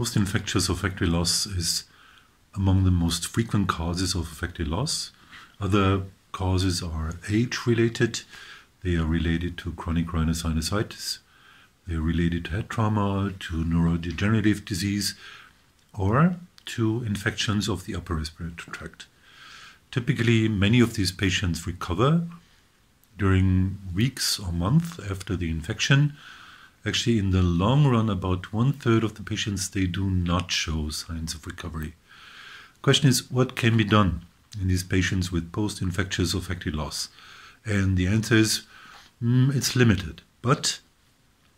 Post-infectious olfactory loss is among the most frequent causes of olfactory loss. Other causes are age-related. They are related to chronic rhinosinusitis. They are related to head trauma, to neurodegenerative disease, or to infections of the upper respiratory tract. Typically, many of these patients recover during weeks or months after the infection. Actually, in the long run, about 1/3 of the patients, they do not show signs of recovery. The question is, what can be done in these patients with post-infectious olfactory loss? And the answer is, it's limited. But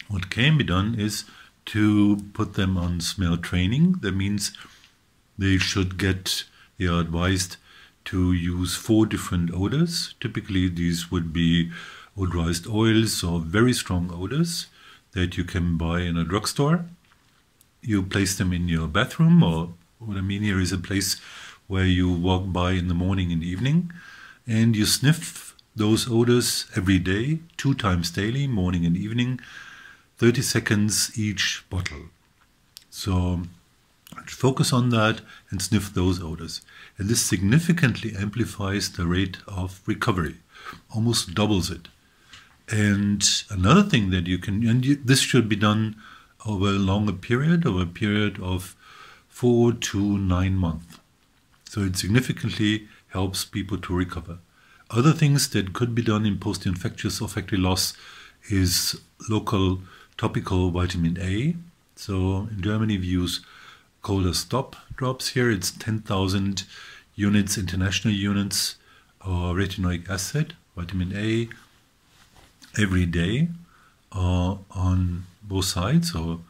what can be done is to put them on smell training. That means they are advised to use 4 different odors. Typically, these would be odorized oils or very strong odors that you can buy in a drugstore. You place them in your bathroom, or what I mean here is a place where you walk by in the morning and evening, and you sniff those odors every day, 2 times daily, morning and evening, 30 seconds each bottle. So focus on that and sniff those odors. And this significantly amplifies the rate of recovery, almost doubles it. And another thing that you can, this should be done over a longer period, over a period of 4 to 9 months. So it significantly helps people to recover. Other things that could be done in post-infectious olfactory loss is local topical vitamin A. So in Germany, we use coldestop drops here. It's 10,000 units, international units, of retinoic acid, vitamin A, every day on both sides, or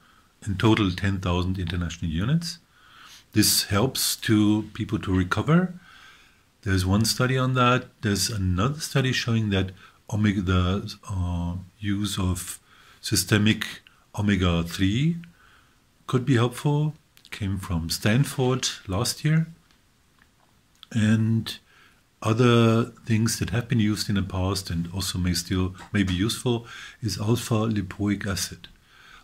in total 10,000 international units. This helps people to recover. There's one study on that. There's another study showing that the use of systemic omega-3 could be helpful. Came from Stanford last year. And other things that have been used in the past and also may be useful is alpha lipoic acid.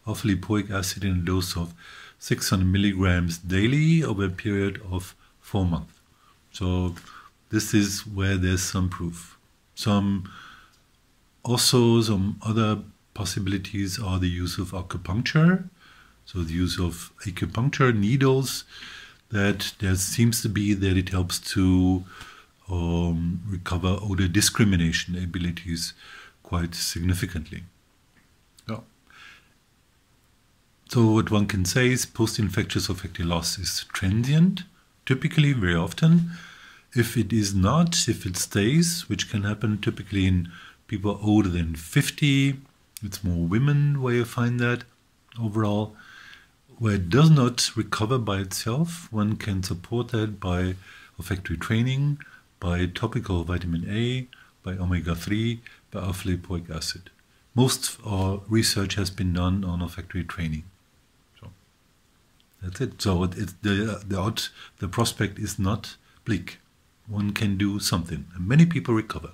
Alpha lipoic acid in a dose of 600 milligrams daily over a period of 4 months. So this is where there's some proof. Some other possibilities are the use of acupuncture. So the use of acupuncture needles, that there seems to be that it helps to recover odor discrimination abilities quite significantly. Yeah. So what one can say is post-infectious olfactory loss is transient, typically very often. If it is not, if it stays, which can happen typically in people older than 50, it's more women where you find that overall. Where it does not recover by itself, one can support that by olfactory training, by topical vitamin A, by omega-3, by alpha lipoic acid. Most research has been done on olfactory training. So that's it. So the prospect is not bleak. One can do something, and many people recover.